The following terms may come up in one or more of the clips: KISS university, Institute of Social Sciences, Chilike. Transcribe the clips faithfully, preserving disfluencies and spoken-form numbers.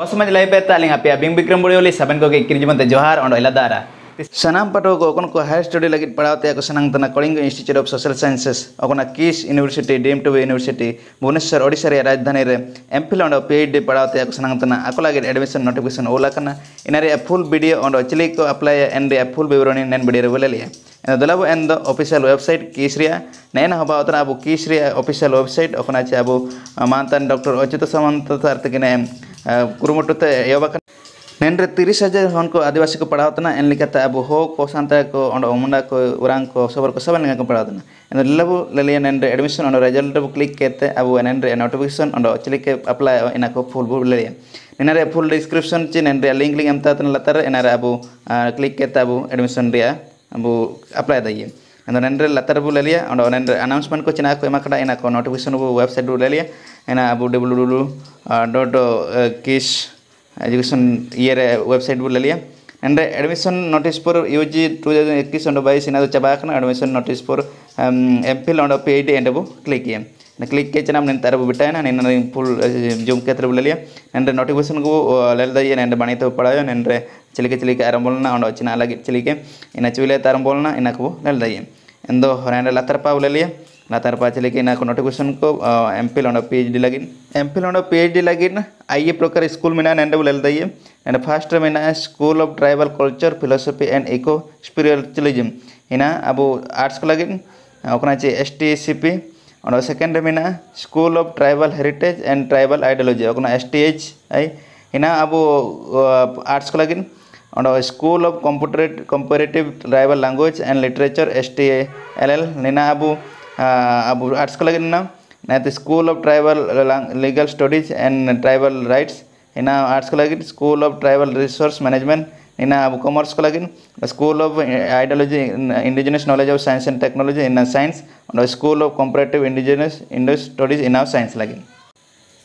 Osman Laipe Taling Apia, Bing Bikram Burioli, Sabango Kirjiman, the Johar, and Eladara. Sanam Patogo, Okonko high study like it Parate, Sanantana, Kolingo Institute of Social Sciences, Okona KISS University, D M two University, Bonusar, Odisari, Radhanere, Empilon of paid de Parate, Sanantana, Akolagate admission notification, Olakana, in a full video on Chilico apply and a full Biburonin and Bidirevelia. And the Lavo and the official website Kissria, Nana Habatabu Kissria official website of Nachabu, Amantan Doctor Ochito Samantha Tartakinam. Kurumoto Yavakan Nendra Tirisaja Honko Adivasiko Paratana and Likata Abu Ho, Kosantaco, and Omundako, Uranko, Soberco Savannah Paratana. And the level Lillian and the admission on the result click at Abu and Andre and notification on the Chilic apply in a full Lillian. In a full description chin and the link and Tatan letter and Arabu click at Abu admission there Abu apply the year. And the Nendra Latabu Lelia and on the announcement Cochinaco Makata in a notification website Lelia. And Abu W W W dot KISS education year website Bulalia and admission notice for U G two thousand twenty-one on the base in other Chabakana admission notice for um, M P L on the paid and click here. Click catch and Tarabu Bitan and in full Jum Catrabulia and the notification go Leldayan and Banito Padayan and Chilicatilic Arambolna and Chinala Chilica in a Chile Tarambolna in a co Leldayan and the Horanda Latar Pavlalia. Latar Pachalik in a notification को M P L on a PhD lagin. M P L on a PhD lagin, I E Proker School Minan and L D M, and first Mina School of Tribal Culture, Philosophy and Eco Spiritualism. In a Abu Arts Lagin, Okanachi S T C P, on a second Mina School of Tribal Heritage and Tribal Ideology, Okana S T H I, in a Abu Arts Lagin, on a School of Comparative Tribal Language and Literature S T L L, Nina Abu. Abu Arts College at the School of Tribal Legal Studies and Tribal Rights in Arts College, School of Tribal Resource Management in Abu Commerce College, School of Ideology in Indigenous Knowledge of Science and Technology in Science, and School of Comparative Indigenous Indus Studies in Science Lagin.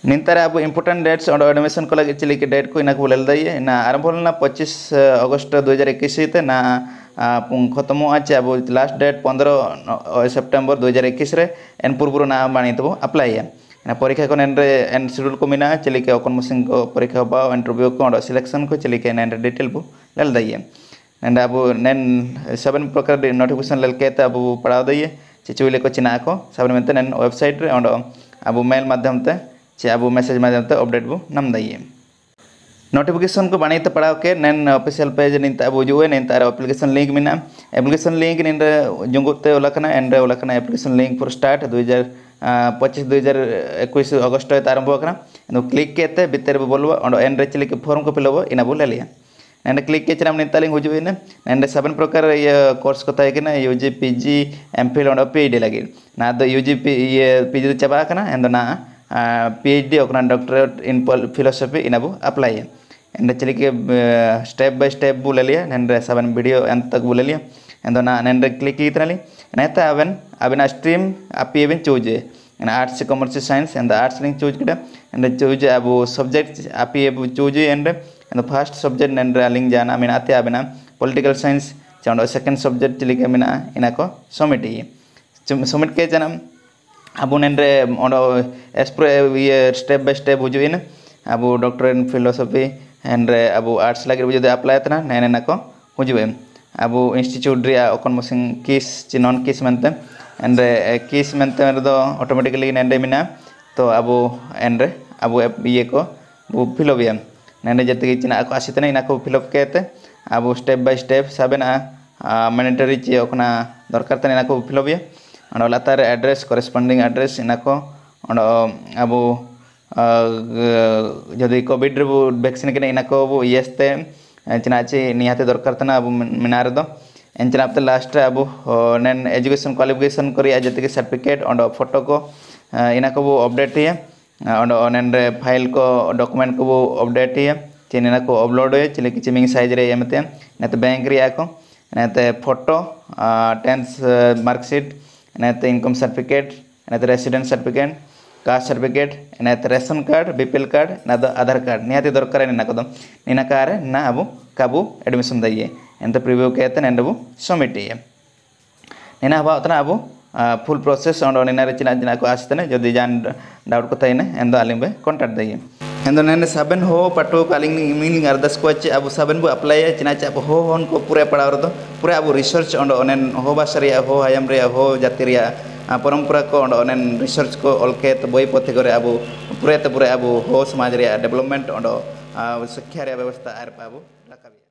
Nintara Abu important dates on admission college Chilic date in a Kulelday in Arambolna, Pochis Augusta Dojarekisita, na. Punkotomo Achabu last date Pondro September Dojare Kisre and Purburna Manito apply. And a Poricacon and Sidul Comina, Chilica Conmusingo, Poricaba, and Trubioco, selection Cochilica and Detail Bu, Laldaye. And Abu Nen seven Procred notification Lalketa Abu Paradaye, Chichule Cochinaco, Sabrementan and website on Abu Mail Madamte, Chabu Message Madamte, Update Bu, Namdaye. Notification को बनाई तो पढ़ाओ के नैन official page नहीं तो वो जो है नहीं तारा एप्लिकेशन लिंक में ना एप्लिकेशन लिंक नहीं तो जोंगो ते ओलकना एंड ओलकना application link for start twenty twenty-five अगस्त तक आरंभ होगा ना तो क्लिक के ते बितर बोलवा और एंड रचले के फॉर्म को पिलवा इना बोल लिया And click it on the link, and the seven proker course Kotakana, U G P G, M P L on a P D Lagin. Now the U G P G Chabakana and the Na P H D Okran doctorate in philosophy in Abu apply. And the Chilic step by step Bulalia, and seven video and the Bulalia, and then and click it really. And at the Aven, Avena stream, appear in Chuj, and arts, commerce, science, and the arts link Chuj, and the Chuj Abu subject appear Chuj, and the first subject and link Jana, Minati Abena, political science, Chando second subject Chilicamina, Inaco, Summit. Summit Kajanam Abun and on a step by step Ujuin, Abu Doctor in Philosophy. And Abu Arts Lagir with the Aplatana, Nanako, Ujuem, Abu Institute Dria, Oconmosing KISS, Chinon KISS Mentem, and KISS Mentem automatically in Endemina, to Abu Andre, Abu Eco, Bu Pilovium, Nandajatina Acasitana in Ako Pilocate, Abu step by step, Sabena, Manitari Chiocona, Dorcatan Ako Pilovia, and Olatar address, corresponding address in Ako, and Abu. Jodi COVID vaccine in a covo, yes, then Chinachi, Niate Dorkartana, Minardo, and Chinap the last abu, then education qualification Korea Jetic certificate on the photoco in a covo update here, on the file co document covo update here, Chininaco upload, Chilikichiming Sajere M T M, at the bank Riaco, and at the photo, tenth mark sheet, and at the income certificate, and at the residence certificate. Cash certificate and at ration card, B P L card, another other card. Niati Dorkar and Nakodam, Ninakare, Nabu, Kabu, admission the ye, and the preview Katan and Abu, Summit ye. Ninabatabu, a full process on Ninarichinako Astana, Jodijan Daudkotane, and the Alimbe, contact the ye. And then seven ho pato calling meaning are the squatch abu seven bu apply chinach ho on ko pure parado pure abu research on onen ho basaria ho ayamria ho jatiria parampara ko on onen research ko olke to boy potegore abu pure to pure abu ho samaj ria development on sikha ria vyavastha ar pabu lakabi